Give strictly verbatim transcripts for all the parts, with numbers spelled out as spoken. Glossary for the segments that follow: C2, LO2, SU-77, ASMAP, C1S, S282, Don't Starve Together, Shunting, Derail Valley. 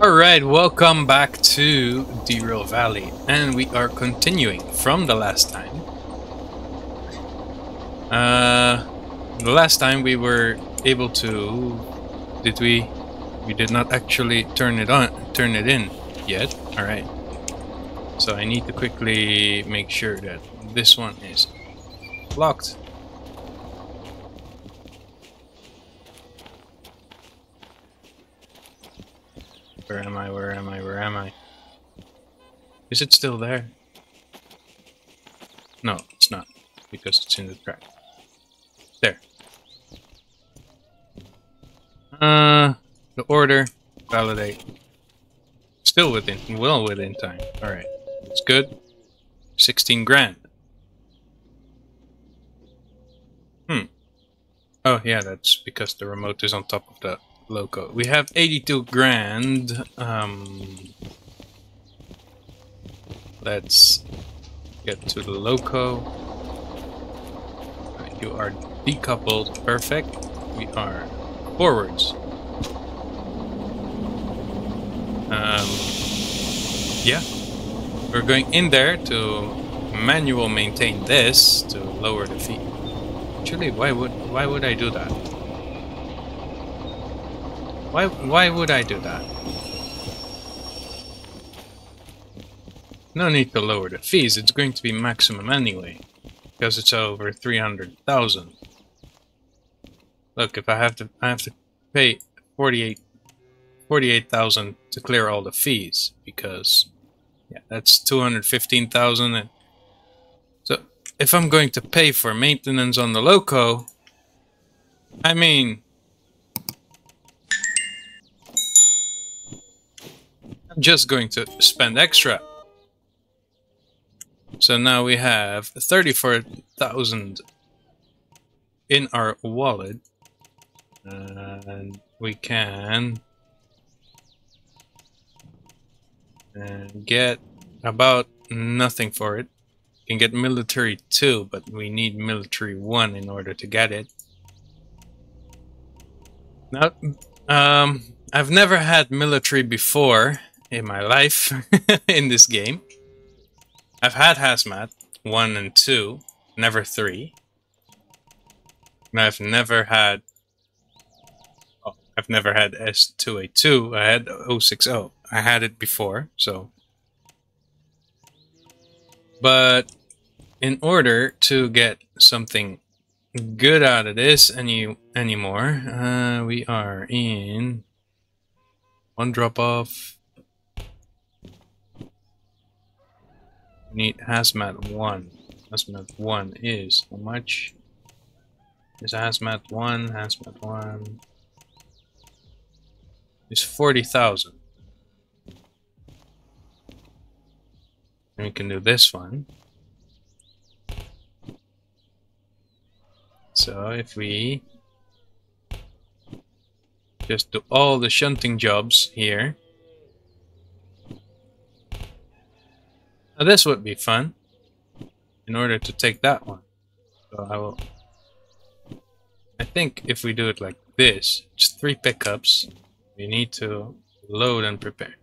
Alright, welcome back to Derail Valley, and we are continuing from the last time. Uh, the last time we were able to... Did we... We did not actually turn it on, turn it in yet. Alright. So I need to quickly make sure that this one is locked. Where am I? Where am I? Where am I? Is it still there? No, it's not, because it's in the track. There. Uh, the order, validate. Still within, well within time. All right, it's good. Sixteen grand. Hmm. Oh yeah, that's because the remote is on top of the loco. We have eighty-two grand. Um, let's get to the loco. Right, you are decoupled. Perfect. We are forwards. Um, yeah. We're going in there to manual maintain this to lower the feet. Actually, why would why would I do that? Why, why would I do that? No need to lower the fees, it's going to be maximum anyway, because it's over three hundred thousand. Look, if I have to I have to pay forty-eight thousand to clear all the fees, because yeah, that's two hundred fifteen thousand, and so if I'm going to pay for maintenance on the loco, I mean, just going to spend extra. So now we have thirty-four thousand in our wallet, and we can get about nothing for it. We can get military two, but we need military one in order to get it. Now, um, I've never had military before in my life in this game. I've had hazmat one and two, never three. And I've never had oh, I've never had S two eighty-two. I had oh sixty. I had it before, so, but in order to get something good out of this any anymore, uh, we are in one drop off. Need hazmat one. Hazmat one is how much? Is hazmat one? Hazmat one is forty thousand. And we can do this one. So if we just do all the shunting jobs here. Now this would be fun in order to take that one. So I will I think if we do it like this, it's three pickups. We need to load and prepare.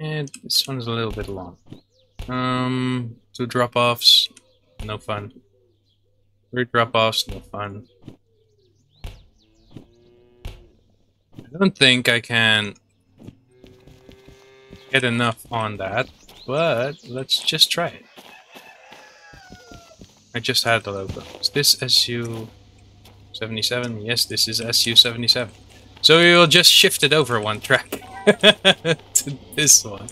And this one's a little bit long. Um two drop offs, no fun. Three drop offs, no fun. I don't think I can get enough on that, but let's just try it. I just had the logo. Is this S U seventy-seven? Yes, this is S U seventy-seven. So we will just shift it over one track to this one.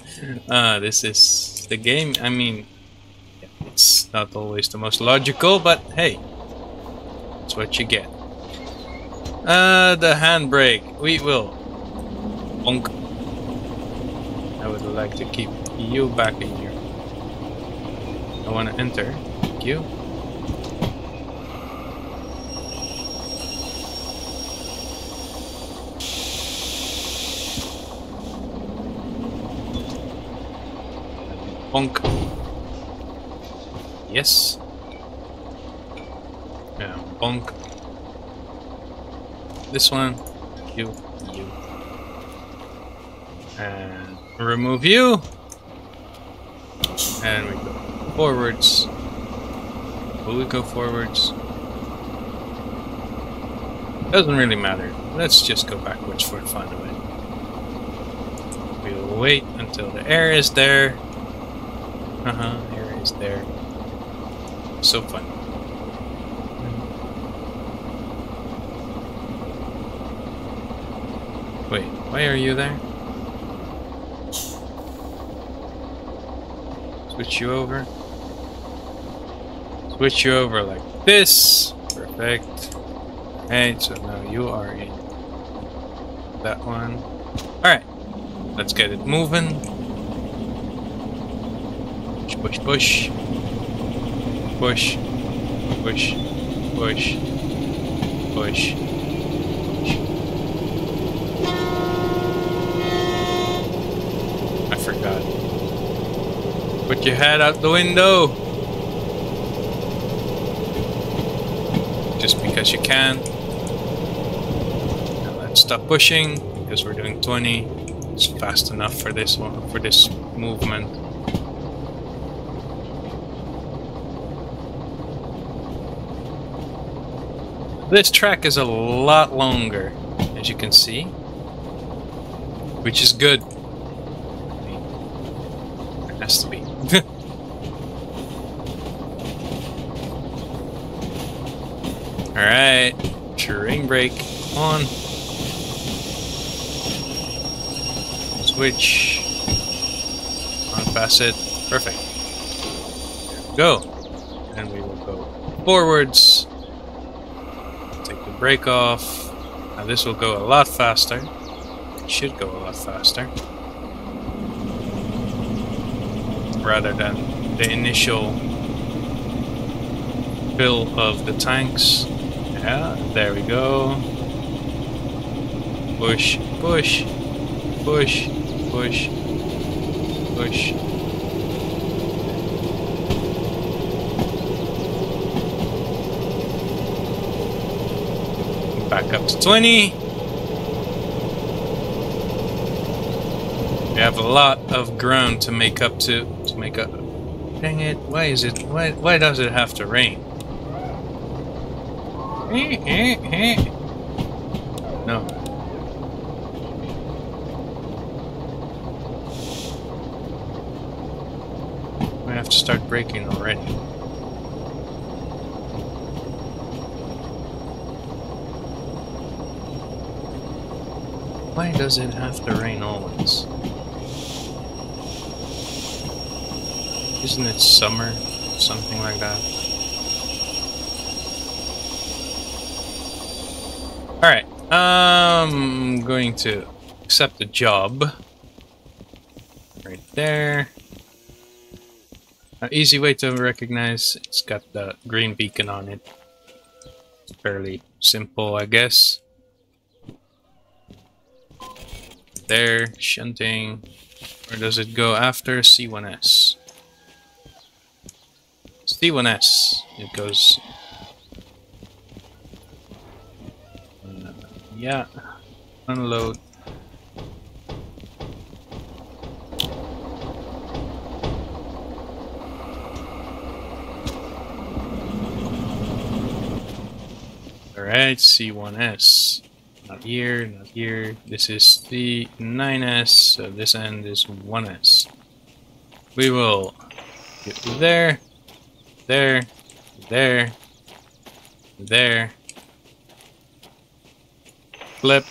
Uh, this is the game. I mean, it's not always the most logical, but hey, that's what you get. Uh, the handbrake. We will. Bonk. I would like to keep you back in here. I want to enter. Thank you. Bonk. Yes. Yeah, bonk. This one. You. You. And remove you. And we go forwards. Will we go forwards? Doesn't really matter. Let's just go backwards for fun of it. We'll wait until the air is there. Uh huh. Air is there. So fun. Wait, why are you there? Switch you over. Switch you over like this. Perfect. Alright, so now you are in that one. Alright, let's get it moving. Push, push, push. Push, push, push, push. Put your head out the window! Just because you can. Now let's stop pushing, because we're doing twenty. It's fast enough for this one, for this movement. This track is a lot longer, as you can see. Which is good. It has to be. Alright, terrain brake on. Switch. On past it. Perfect. There we go. And we will go forwards. Take the brake off. Now this will go a lot faster. It should go a lot faster. Rather than the initial fill of the tanks. Yeah, there we go. Push, push, push, push, push. Back up to twenty. We have a lot of ground to make up to. Make up. Dang it! Why is it? Why? Why does it have to rain? No. We have to start braking already. Why does it have to rain always? Isn't it summer? Something like that. Alright, I'm going to accept the job. Right there. An easy way to recognize, it's got the green beacon on it. It's fairly simple, I guess. There, shunting. Where does it go after? C one S. C one S, it goes. Uh, yeah, unload. Alright, C one S. Not here, not here. This is C nine S, so this end is one S. We will get to there. There, there, there. Flip.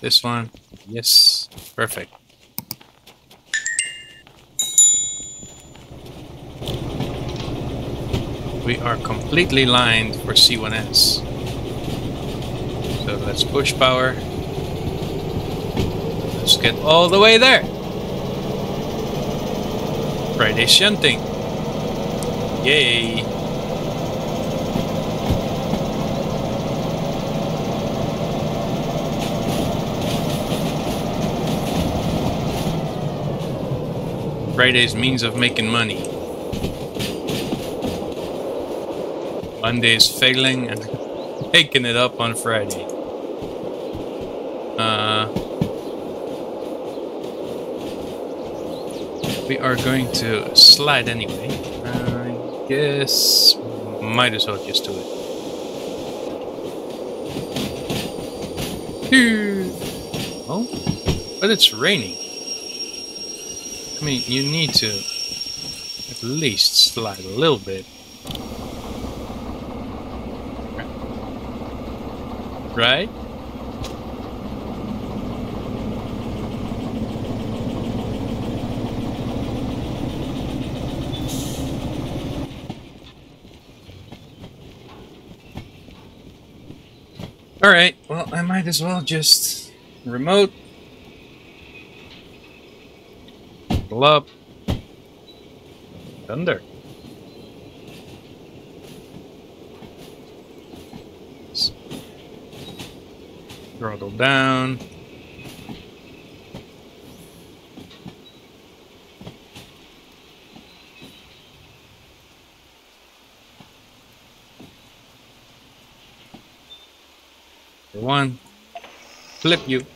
This one. Yes. Perfect. We are completely lined for C one S. So let's push power. Let's get all the way there. Friday shunting. Yay! right as means of making money. Monday's failing and taking it up on Friday. Uh, we are going to slide anyway. I guess might as well just do it. Oh, but it's raining. I mean, you need to at least slide a little bit. Right? Alright, well, I might as well just remote. Pull up. Thunder. Throttle down. Number one. Flip you.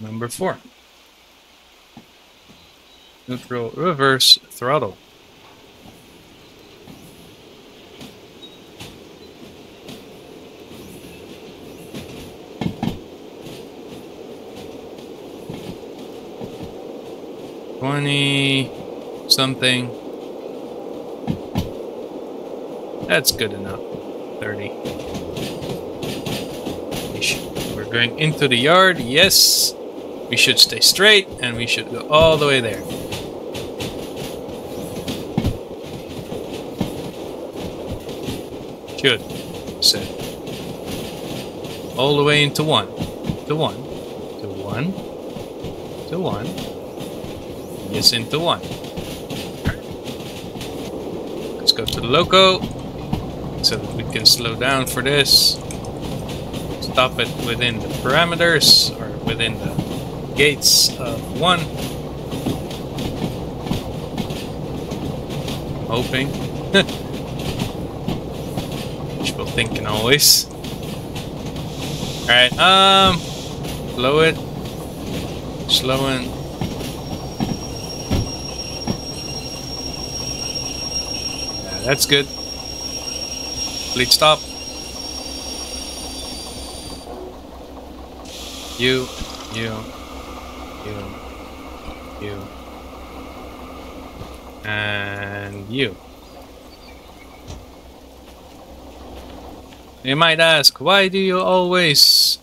Number four. Neutral, reverse, throttle. twenty something. That's good enough. thirty. We're going into the yard. Yes. We should stay straight and we should go all the way there. Should. So. All the way into one. To one. To one. To one. Yes, into one. Let's go to the loco so that we can slow down for this. Stop it within the parameters or within the gates of one. Hoping. Wishful thinking always. Alright, um, slow it. Slow and that's good. Please stop. You, you, you, you, and you. You might ask, why do you always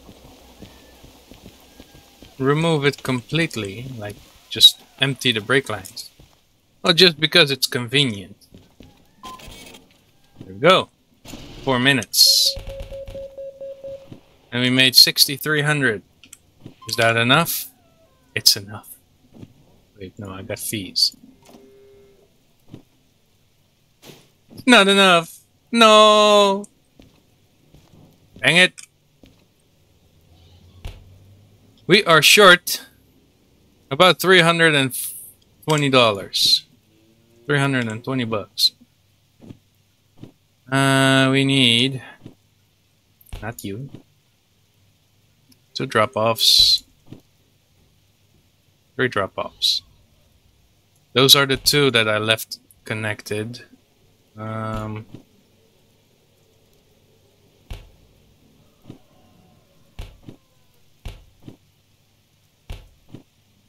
remove it completely? Like, just empty the brake lines. Well, just because it's convenient. There we go. Four minutes. And we made sixty-three hundred. Is that enough? It's enough. Wait, no, I got fees. Not enough. No. Dang it. We are short about three hundred twenty dollars. three hundred twenty bucks. Uh, we need, not you, two drop-offs, three drop-offs. Those are the two that I left connected. Um,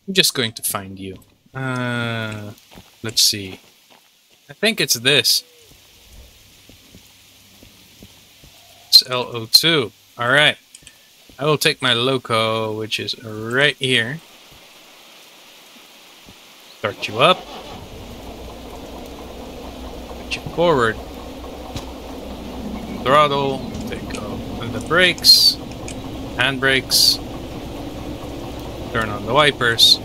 I'm just going to find you. Uh, let's see. I think it's this. L O two. Alright. I will take my loco, which is right here. Start you up. Put you forward. Throttle. Take off the brakes. Hand brakes. Turn on the wipers.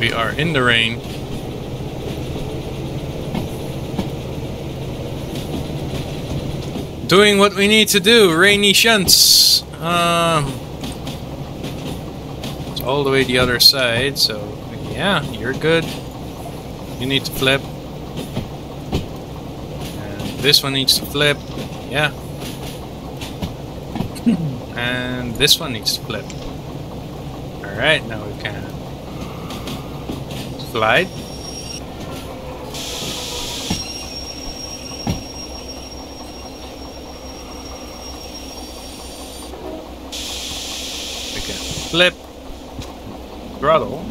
We are in the rain. doing what we need to do. Rainy shunts. Um, it's all the way the other side, so yeah, you're good. You need to flip. And this one needs to flip. Yeah. And this one needs to flip. Alright, now we can slide. We can flip, throttle.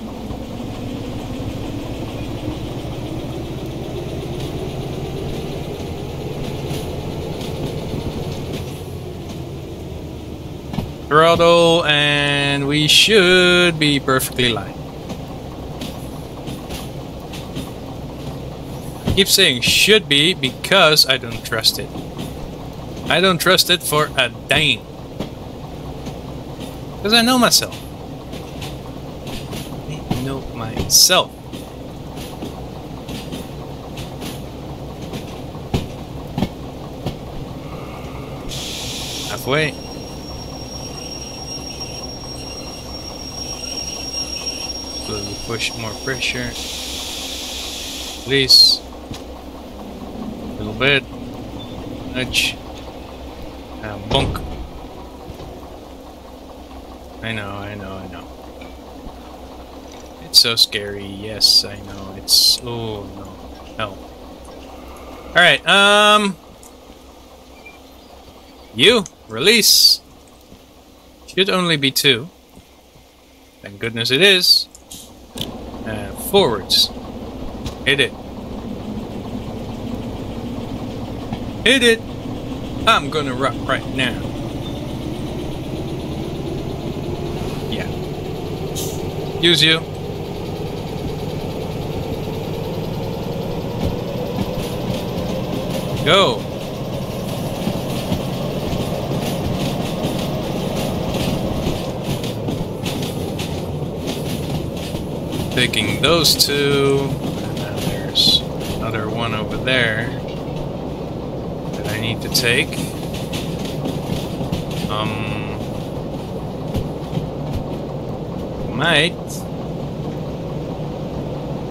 Throttle, and we should be perfectly lined. I keep saying should be because I don't trust it. I don't trust it for a dang. Because I know myself. I know myself. Halfway. Push more pressure. Please. A little bit. Nudge. And bonk. I know, I know, I know. It's so scary. Yes, I know. It's... Oh, no. Hell. Alright, um... you. Release. Should only be two. Thank goodness it is. Uh, forwards. Hit it. Hit it! I'm gonna rock right now. Yeah. Use you. Go. Taking those two, and then there's another one over there that I need to take. Um, might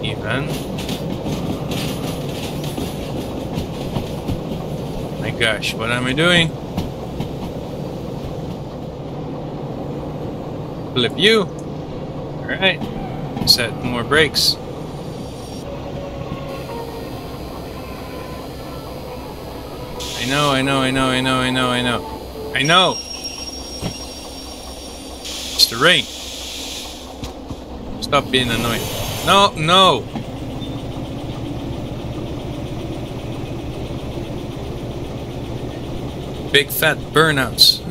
even my gosh, what am I doing? Flip you. All right. Set more brakes. I know, I know, I know, I know, I know, I know. I know! It's the rain. Stop being annoying. No, no! Big fat burnouts.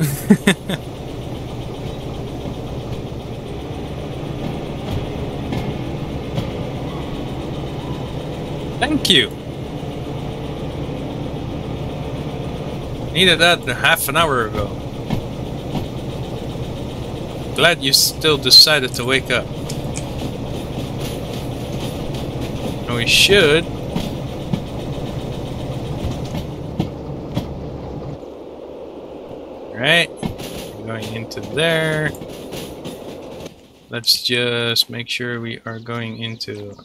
Thank you. Needed that half an hour ago. Glad you still decided to wake up. And we should Alright. Going into there. Let's just make sure we are going into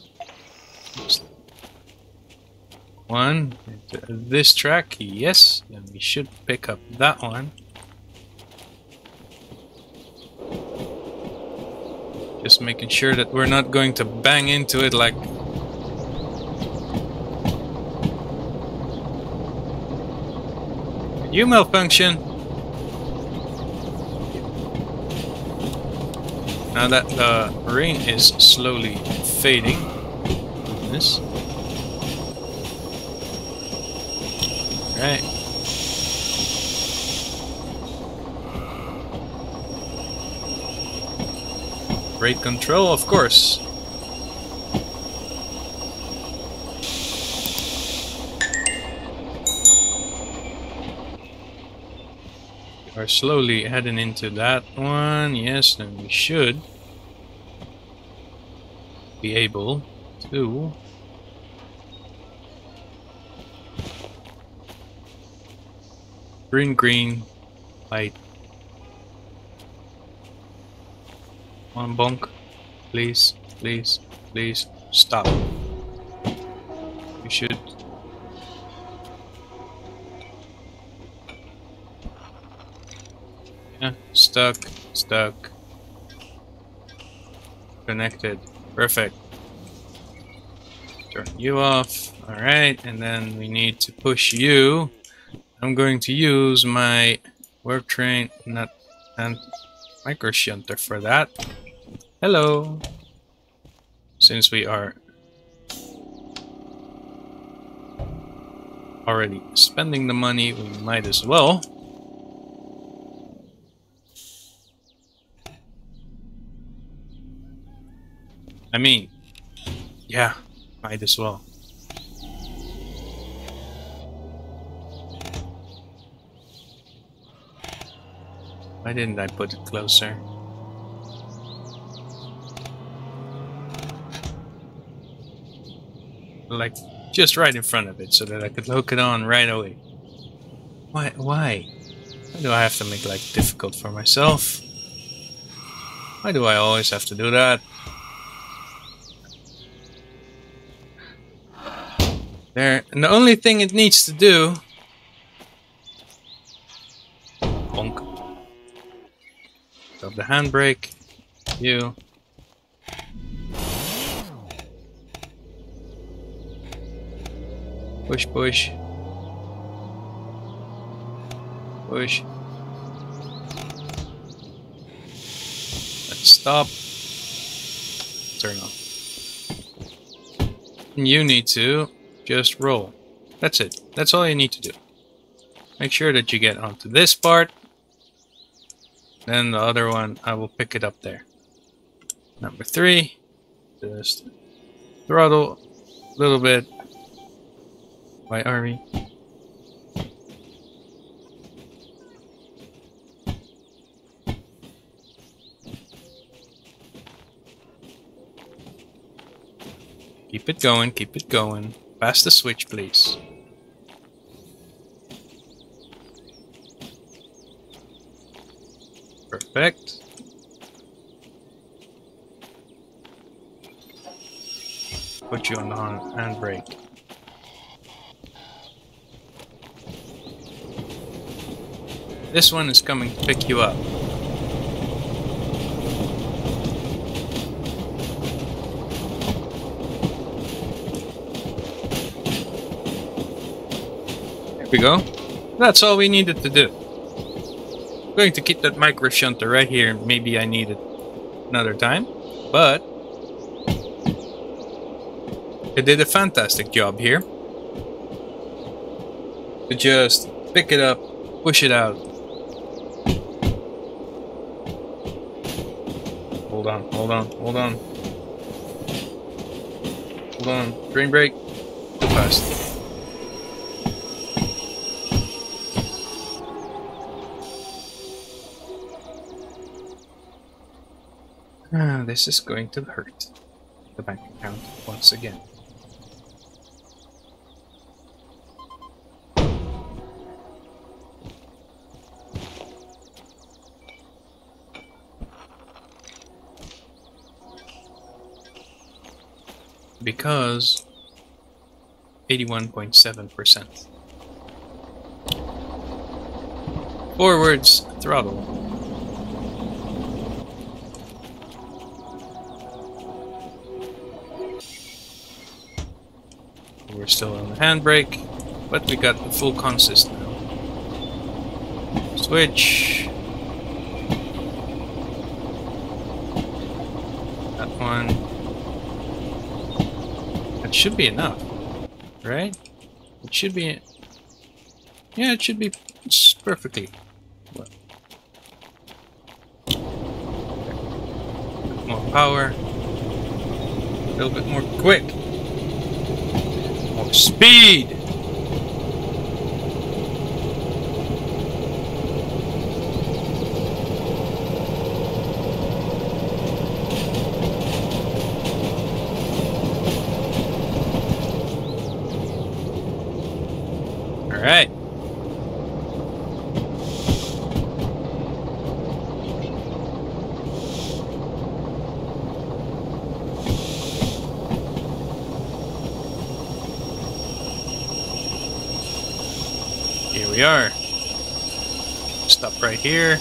one, this track, yes, then we should pick up that one. Just making sure that we're not going to bang into it like... You malfunction! Now that the rain is slowly fading. This. Right. Brake control, of course. We are slowly heading into that one. Yes, then we should be able to. Green, green, light. One bonk. Please, please, please stop. You should. Yeah, stuck, stuck. Connected. Perfect. Turn you off. Alright, and then we need to push you. I'm going to use my warp train nut and micro shunter for that. Hello! Since we are already spending the money, we might as well. I mean, yeah, might as well. Why didn't I put it closer? Like, just right in front of it, so that I could hook it on right away. Why? Why? Why do I have to make life difficult for myself? Why do I always have to do that? There, and the only thing it needs to do... Bonk. Stop the handbrake. You. Push, push. Push. Let's stop. Turn off. And you need to just roll. That's it. That's all you need to do. Make sure that you get onto this part. Then the other one, I will pick it up there. Number three. Just throttle a little bit. Why are we? Keep it going, keep it going. Pass the switch, please. Perfect. Put you on the handbrake. This one is coming to pick you up. There we go. That's all we needed to do. I'm going to keep that micro shunter right here. Maybe I need it another time, but it did a fantastic job here. To just pick it up, push it out. Hold on, hold on, hold on. Hold on, drain brake. Too fast. Ah, this is going to hurt the bank account once again. Because eighty-one point seven percent. Forwards, throttle. We're still on the handbrake, but we got the full consist now. Switch. That one. It should be enough, right? It should be... Yeah, it should be perfectly. Well. More power. A little bit more quick. More speed! Here we are. Stop right here.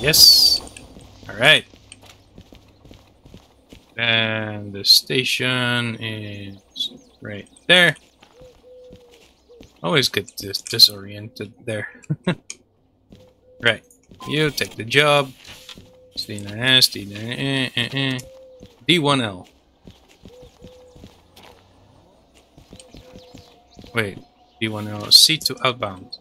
Yes. Alright. And the station is right there. Always get dis disoriented there. Right. You take the job. C nine S, D one L. Wait, D one L, C two outbound.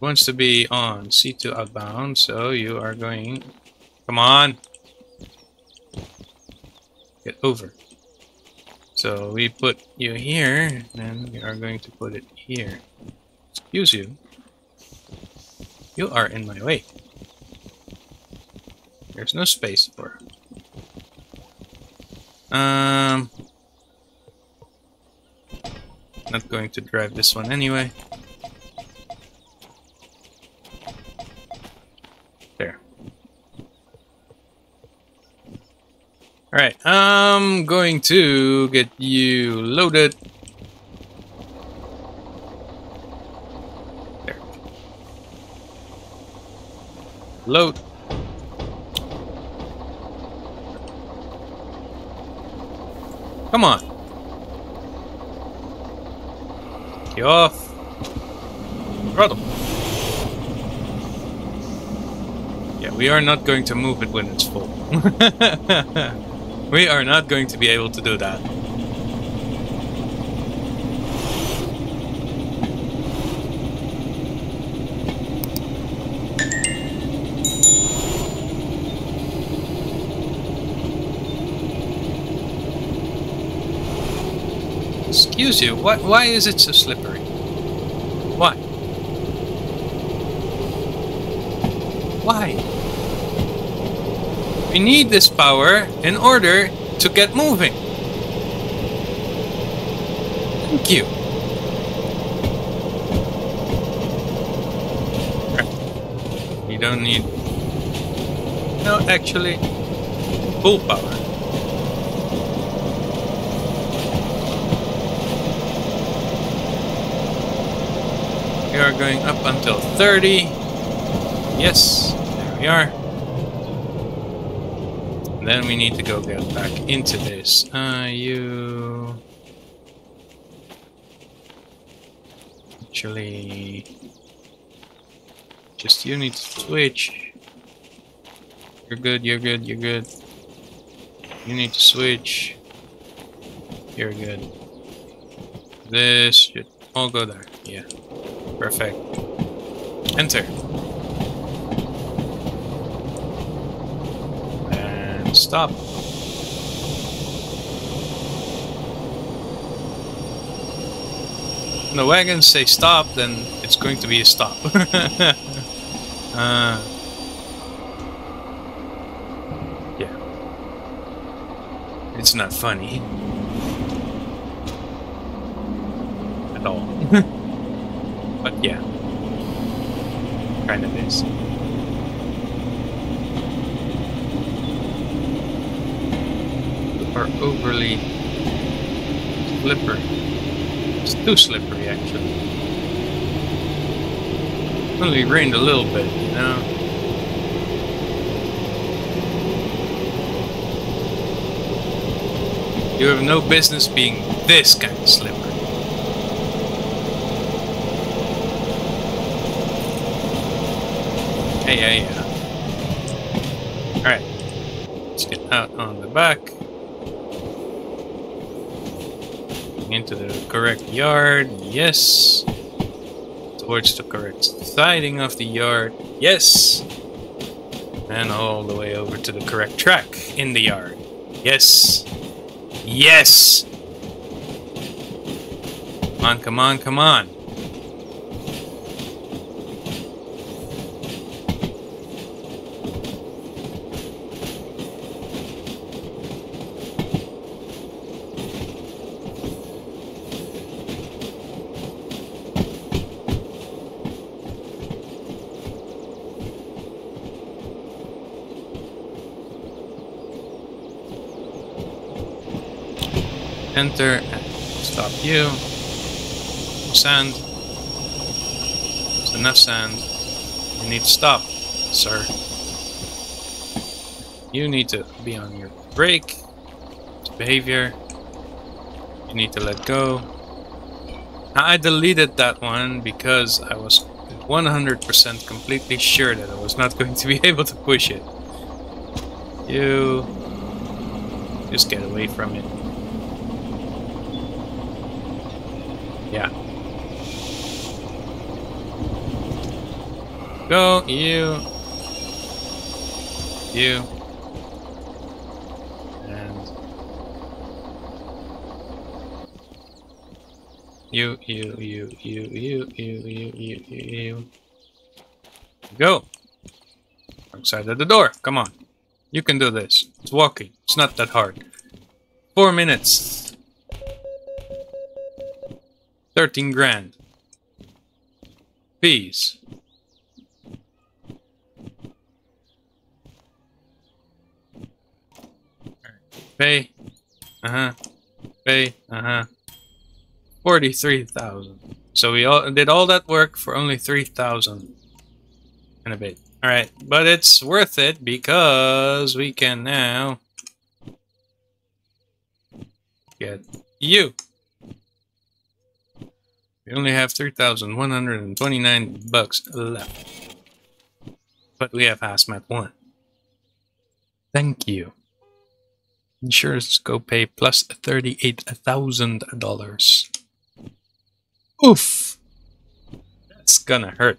Wants to be on C two outbound, so you are going. Come on! Get over. So we put you here, and we are going to put it here. Excuse you. You are in my way. There's no space for it. Um. Not going to drive this one anyway. There. Alright, I'm going to get you loaded. There. Load. Come on. Off throttle. Yeah, we are not going to move it when it's full. We are not going to be able to do that. Excuse you, why, why is it so slippery? Why? Why? We need this power in order to get moving. Thank you. You don't need... No, actually, full power. We are going up until thirty. Yes, there we are. And then we need to go get back into this. Uh, you... Actually... Just you need to switch. You're good, you're good, you're good. You need to switch. You're good. This should all go there, yeah. Perfect. Enter. And stop. When the wagons say stop, then it's going to be a stop. uh, yeah. It's not funny. At all. But yeah, kind of is. Or overly slippery. It's too slippery, actually. Only rained a little bit, you know. You have no business being this kind of slippery. Yeah, yeah. Alright. Let's get out on the back. Into the correct yard. Yes. Towards the correct siding of the yard. Yes. And all the way over to the correct track in the yard. Yes. Yes. Come on, come on, come on. Enter and stop you. Sand. It's enough sand. You need to stop, sir. You need to be on your brake. Behavior. You need to let go. Now, I deleted that one because I was one hundred percent completely sure that I was not going to be able to push it. You just get away from it. Yeah. Go, you. You. You, you, you, you, you, you, you, you, you, go! Outside of the door, come on. You can do this. It's walking. It's not that hard. Four minutes. Thirteen grand. Fees. Pay. Uh-huh. Pay. Uh-huh. forty-three thousand. So we all did all that work for only three thousand and a bit. Alright, but it's worth it because we can now get you. We only have three thousand one hundred twenty-nine bucks left. But we have ASMAP one. Thank you. Insurance copay plus thirty-eight thousand dollars. Oof! That's gonna hurt.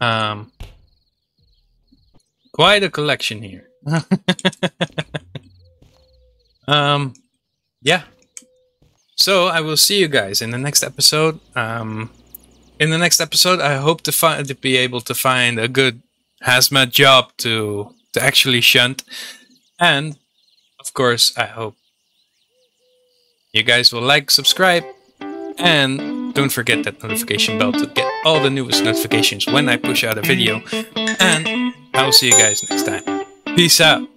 Um, quite a collection here. um, yeah. So I will see you guys in the next episode. Um, in the next episode, I hope to find to be able to find a good hazmat job to to actually shunt, and of course, I hope you guys will like, subscribe, and don't forget that notification bell to get all the newest notifications when I push out a video, and I will see you guys next time. Peace out!